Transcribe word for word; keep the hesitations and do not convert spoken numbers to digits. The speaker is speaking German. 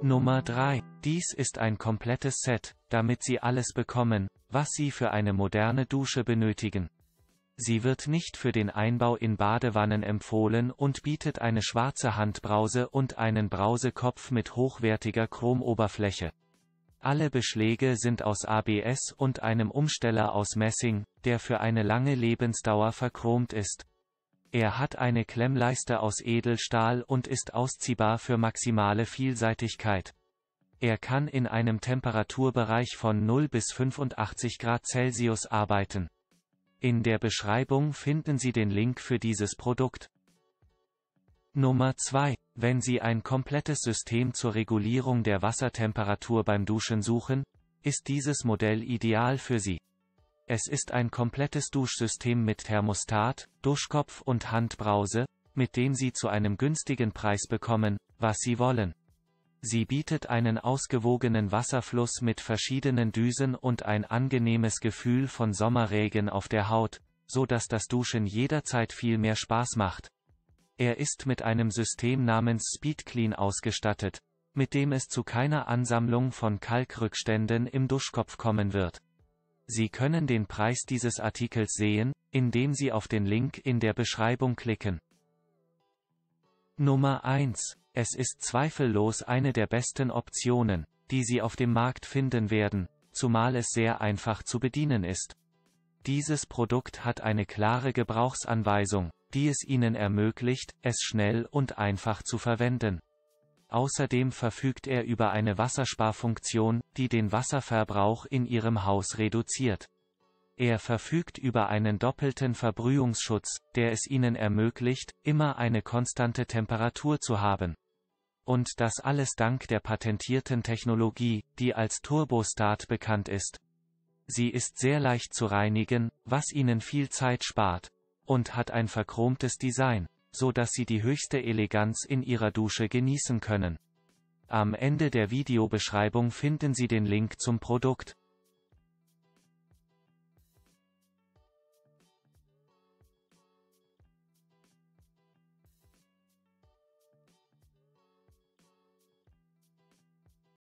Nummer drei. Dies ist ein komplettes Set, damit Sie alles bekommen, was Sie für eine moderne Dusche benötigen. Sie wird nicht für den Einbau in Badewannen empfohlen und bietet eine schwarze Handbrause und einen Brausekopf mit hochwertiger Chromoberfläche. Alle Beschläge sind aus A B S und einem Umsteller aus Messing, der für eine lange Lebensdauer verchromt ist. Er hat eine Klemmleiste aus Edelstahl und ist ausziehbar für maximale Vielseitigkeit. Er kann in einem Temperaturbereich von null bis fünfundachtzig Grad Celsius arbeiten. In der Beschreibung finden Sie den Link für dieses Produkt. Nummer zwei. Wenn Sie ein komplettes System zur Regulierung der Wassertemperatur beim Duschen suchen, ist dieses Modell ideal für Sie. Es ist ein komplettes Duschsystem mit Thermostat, Duschkopf und Handbrause, mit dem Sie zu einem günstigen Preis bekommen, was Sie wollen. Sie bietet einen ausgewogenen Wasserfluss mit verschiedenen Düsen und ein angenehmes Gefühl von Sommerregen auf der Haut, so dass das Duschen jederzeit viel mehr Spaß macht. Er ist mit einem System namens SpeedClean ausgestattet, mit dem es zu keiner Ansammlung von Kalkrückständen im Duschkopf kommen wird. Sie können den Preis dieses Artikels sehen, indem Sie auf den Link in der Beschreibung klicken. Nummer eins. Es ist zweifellos eine der besten Optionen, die Sie auf dem Markt finden werden, zumal es sehr einfach zu bedienen ist. Dieses Produkt hat eine klare Gebrauchsanweisung, die es Ihnen ermöglicht, es schnell und einfach zu verwenden. Außerdem verfügt er über eine Wassersparfunktion, die den Wasserverbrauch in Ihrem Haus reduziert. Er verfügt über einen doppelten Verbrühungsschutz, der es Ihnen ermöglicht, immer eine konstante Temperatur zu haben. Und das alles dank der patentierten Technologie, die als Turbo Start bekannt ist. Sie ist sehr leicht zu reinigen, was Ihnen viel Zeit spart, und hat ein verchromtes Design, so dass Sie die höchste Eleganz in Ihrer Dusche genießen können. Am Ende der Videobeschreibung finden Sie den Link zum Produkt.